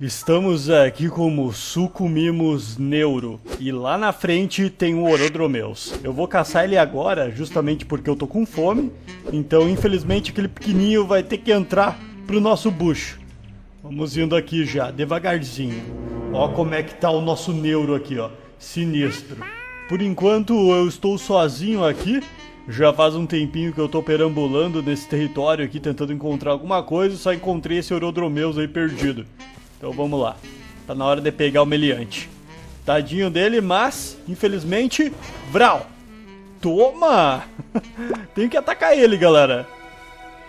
Estamos aqui como Suchomimus Neuro, e lá na frente tem o Orodromeus. Eu vou caçar ele agora, justamente porque eu tô com fome, então infelizmente aquele pequenininho vai ter que entrar pro nosso bucho. Vamos indo aqui já, devagarzinho. Ó como é que tá o nosso Neuro aqui, ó, sinistro. Por enquanto eu estou sozinho aqui, já faz um tempinho que eu tô perambulando nesse território aqui tentando encontrar alguma coisa, só encontrei esse Orodromeus aí perdido. Então vamos lá, tá na hora de pegar o meliante. Tadinho dele, mas, infelizmente, vral! Toma! Tenho que atacar ele, galera.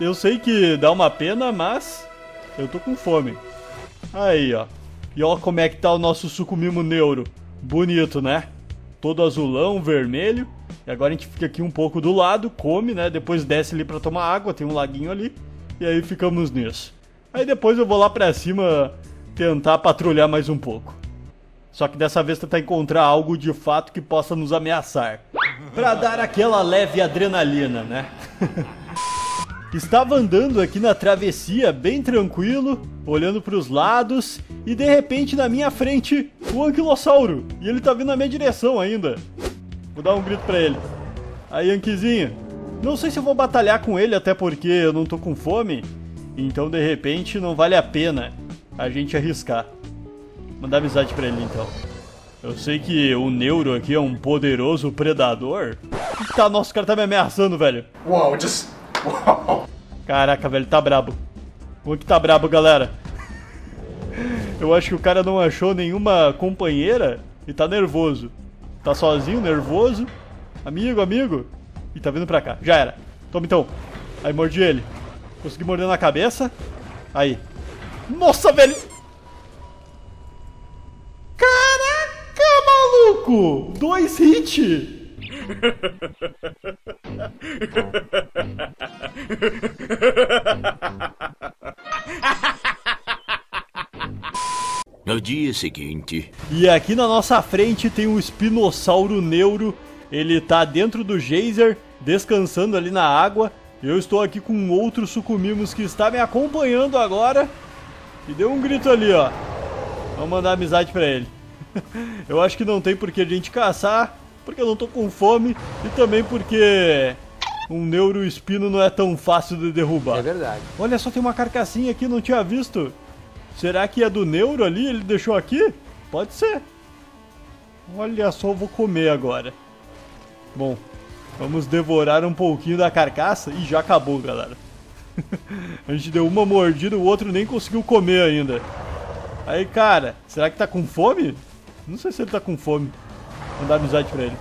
Eu sei que dá uma pena, mas eu tô com fome. Aí, ó. E ó como é que tá o nosso Suchomimus Neuro. Bonito, né? Todo azulão, vermelho. E agora a gente fica aqui um pouco do lado, come, né? Depois desce ali pra tomar água, tem um laguinho ali. E aí ficamos nisso. Aí depois eu vou lá pra cima tentar patrulhar mais um pouco. Só que dessa vez tentar encontrar algo de fato que possa nos ameaçar, pra dar aquela leve adrenalina, né? Estava andando aqui na travessia bem tranquilo, olhando pros lados, e de repente na minha frente o anquilossauro. E ele tá vindo na minha direção ainda. Vou dar um grito pra ele. Aí, anquizinho. Não sei se eu vou batalhar com ele, até porque eu não tô com fome. Então de repente não vale a pena a gente arriscar. Mandar amizade pra ele então. Eu sei que o Neuro aqui é um poderoso predador. Tá, nossa, o cara tá me ameaçando, velho. Uau, just... Uau. Caraca, velho, tá brabo. O que tá brabo, galera? Eu acho que o cara não achou nenhuma companheira e tá nervoso. Tá sozinho, nervoso. Amigo, amigo. E tá vindo pra cá, já era. Toma então. Aí mordi ele. Consegui morder na cabeça. Aí. Nossa, velho. Caraca, maluco. 2 hits. No dia seguinte. E aqui na nossa frente tem um espinossauro neuro. Ele tá dentro do geyser, descansando ali na água. Eu estou aqui com outro Suchomimus que está me acompanhando agora. E deu um grito ali, ó. Vamos mandar amizade pra ele. Eu acho que não tem por que a gente caçar, porque eu não tô com fome. E também porque um neuroespino não é tão fácil de derrubar. É verdade. Olha só, tem uma carcassinha aqui, não tinha visto. Será que é do neuro ali? Ele deixou aqui? Pode ser. Olha só, eu vou comer agora. Bom, vamos devorar um pouquinho da carcaça. E já acabou, galera. A gente deu uma mordida, o outro nem conseguiu comer ainda. Aí, cara, será que tá com fome? Não sei se ele tá com fome. Vou dar amizade pra ele.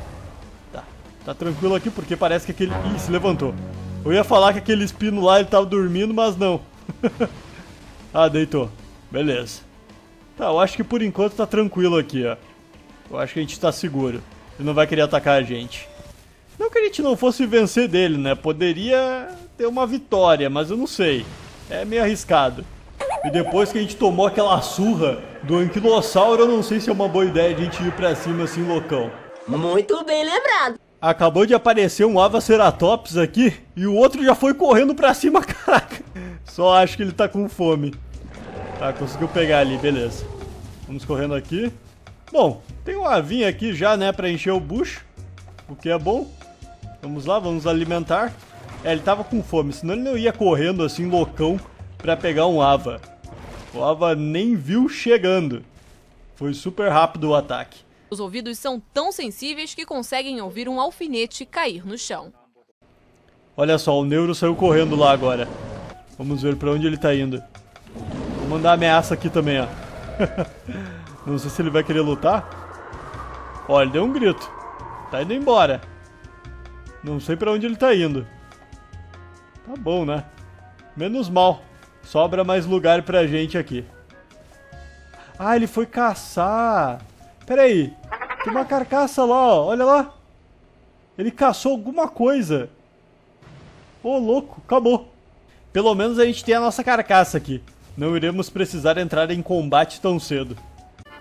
Tá, tá tranquilo aqui porque parece que aquele... Ih, se levantou. Eu ia falar que aquele espino lá ele tava dormindo, mas não. Ah, deitou. Beleza. Tá, eu acho que por enquanto tá tranquilo aqui, ó. Eu acho que a gente tá seguro. Ele não vai querer atacar a gente. Não que a gente não fosse vencer dele, né? Poderia ter uma vitória, mas eu não sei. É meio arriscado. E depois que a gente tomou aquela surra do anquilossauro, eu não sei se é uma boa ideia a gente ir pra cima assim, loucão. Muito bem lembrado. Acabou de aparecer um avaceratops aqui e o outro já foi correndo pra cima, caraca. Só acho que ele tá com fome. Tá, conseguiu pegar ali, beleza. Vamos correndo aqui. Bom, tem um avinho aqui já, né, pra encher o bucho, o que é bom. Vamos lá, vamos alimentar. É, ele tava com fome, senão ele não ia correndo assim, loucão, pra pegar um ava. O ava nem viu chegando. Foi super rápido o ataque. Os ouvidos são tão sensíveis que conseguem ouvir um alfinete cair no chão. Olha só, o neuro saiu correndo lá agora. Vamos ver pra onde ele tá indo. Vou mandar ameaça aqui também, ó. Não sei se ele vai querer lutar. Ó, ele deu um grito. Tá indo embora. Não sei pra onde ele tá indo. Tá bom, né? Menos mal. Sobra mais lugar pra gente aqui. Ah, ele foi caçar. Pera aí. Tem uma carcaça lá, ó. Olha lá. Ele caçou alguma coisa. Ô, louco. Acabou. Pelo menos a gente tem a nossa carcaça aqui. Não iremos precisar entrar em combate tão cedo.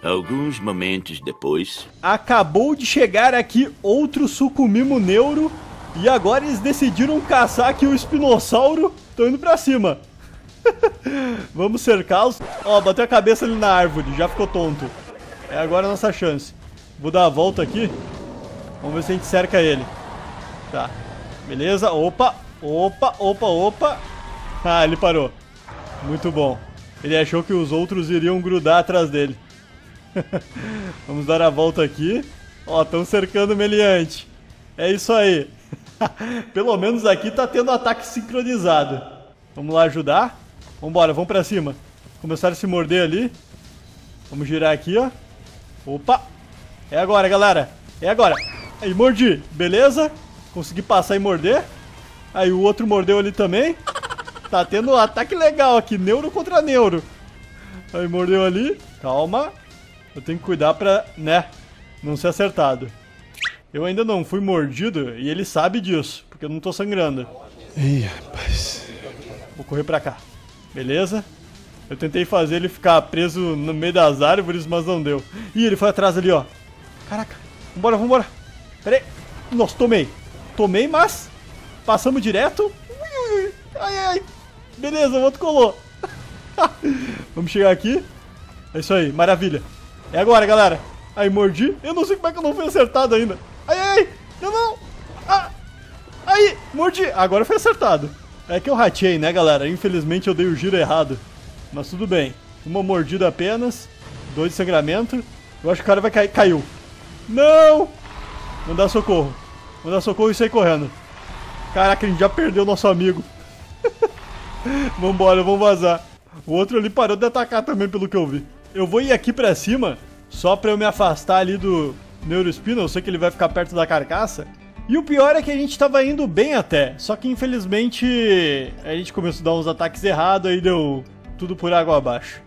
Alguns momentos depois... Acabou de chegar aqui outro Suchomimus Neuro. E agora eles decidiram caçar aqui o espinossauro. Estão indo pra cima. Vamos cercá-los. Ó, bateu a cabeça ali na árvore. Já ficou tonto. É agora a nossa chance. Vou dar a volta aqui. Vamos ver se a gente cerca ele. Tá. Beleza. Opa. Opa, opa, opa. Ah, ele parou. Muito bom. Ele achou que os outros iriam grudar atrás dele. Vamos dar a volta aqui. Ó, estão cercando o meliante. É isso aí. Pelo menos aqui tá tendo ataque sincronizado. Vamos lá ajudar. Vambora, vamos pra cima. Começaram a se morder ali. Vamos girar aqui, ó. Opa. É agora, galera. É agora. Aí, mordi. Beleza. Consegui passar e morder. Aí o outro mordeu ali também. Tá tendo um ataque legal aqui. Neuro contra neuro. Aí mordeu ali. Calma. Eu tenho que cuidar pra, né, não ser acertado. Eu ainda não fui mordido e ele sabe disso, porque eu não tô sangrando. Ih, rapaz. Vou correr pra cá. Beleza. Eu tentei fazer ele ficar preso no meio das árvores, mas não deu. Ih, ele foi atrás ali, ó. Caraca. Vambora, vambora. Pera aí. Nossa, tomei. Tomei, mas passamos direto. Ai, ai. Beleza, o outro colou. Vamos chegar aqui. É isso aí, maravilha. É agora, galera. Aí, mordi. Eu não sei como é que eu não fui acertado ainda. Ai, ai, eu não. Ah. Aí, mordi. Agora foi acertado. É que eu ratei, né, galera? Infelizmente eu dei o giro errado. Mas tudo bem. Uma mordida apenas. 2 de sangramento. Eu acho que o cara vai cair. Caiu. Não. Vamos dar socorro. Vamos dar socorro e sair correndo. Caraca, a gente já perdeu o nosso amigo. Vambora, vamos vazar. O outro ali parou de atacar também, pelo que eu vi. Eu vou ir aqui pra cima, só pra eu me afastar ali do Neurospino. Eu sei que ele vai ficar perto da carcaça. E o pior é que a gente tava indo bem até. Só que infelizmente a gente começou a dar uns ataques errados. Aí deu tudo por água abaixo.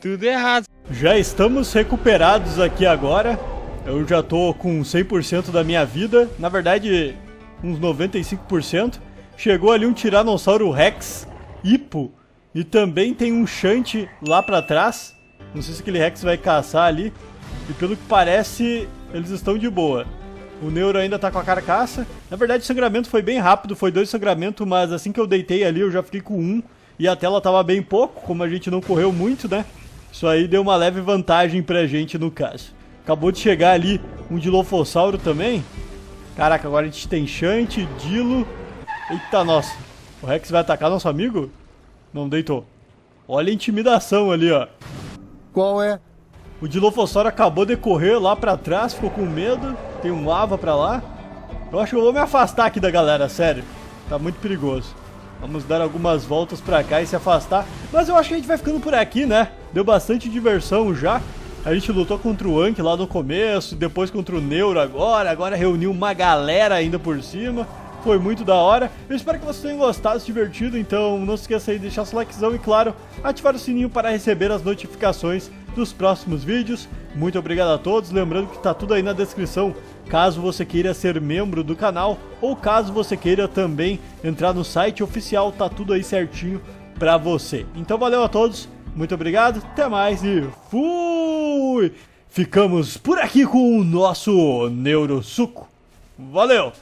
Tudo errado. Já estamos recuperados aqui agora. Eu já tô com 100% da minha vida. Na verdade, uns 95%. Chegou ali um Tiranossauro Rex hipo. E também tem um Shanty lá pra trás. Não sei se aquele Rex vai caçar ali. E pelo que parece, eles estão de boa. O Neuro ainda tá com a carcaça. Na verdade, o sangramento foi bem rápido. Foi 2 de sangramento, mas assim que eu deitei ali, eu já fiquei com 1. E a tela tava bem pouco, como a gente não correu muito, né? Isso aí deu uma leve vantagem pra gente, no caso. Acabou de chegar ali um Dilofossauro também. Caraca, agora a gente tem Shanty, Dilo. Eita, nossa. O Rex vai atacar nosso amigo? Não, deitou. Olha a intimidação ali, ó. Qual é? O Dilofossauro acabou de correr lá pra trás, ficou com medo. Tem um lava pra lá. Eu acho que eu vou me afastar aqui da galera, sério. Tá muito perigoso. Vamos dar algumas voltas pra cá e se afastar. Mas eu acho que a gente vai ficando por aqui, né? Deu bastante diversão já. A gente lutou contra o Anki lá no começo, depois contra o Neuro agora. Agora reuniu uma galera ainda por cima. Foi muito da hora. Eu espero que vocês tenham gostado, se divertido. Então não se esqueça aí de deixar seu likezão e, claro, ativar o sininho para receber as notificações dos próximos vídeos. Muito obrigado a todos. Lembrando que tá tudo aí na descrição, caso você queira ser membro do canal ou caso você queira também entrar no site oficial, tá tudo aí certinho para você. Então valeu a todos. Muito obrigado. Até mais e fui! Ficamos por aqui com o nosso Neurosucho. Valeu!